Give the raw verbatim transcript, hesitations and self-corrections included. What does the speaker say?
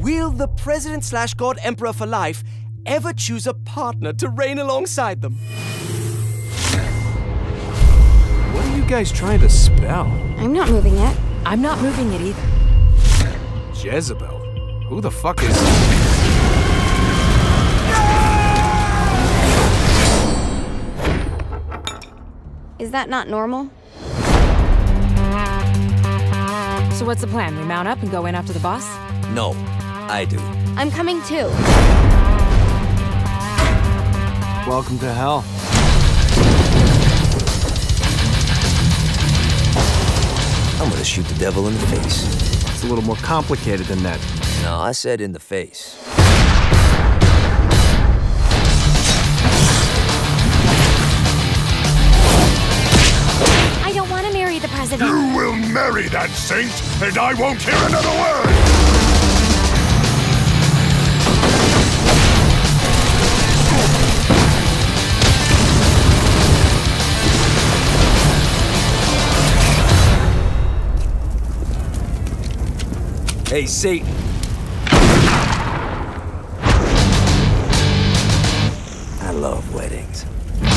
will the president slash god emperor for life ever choose a partner to reign alongside them? What are you guys trying to spell? I'm not moving it. I'm not moving it either. Jezebel? Who the fuck is... Is that not normal? So what's the plan? We mount up and go in after the boss? No, I do. I'm coming too. Welcome to hell. I'm gonna shoot the devil in the face. It's a little more complicated than that. No, I said in the face. I don't want to marry the president. You will marry that saint, and I won't hear another word! Hey, Satan. I love weddings.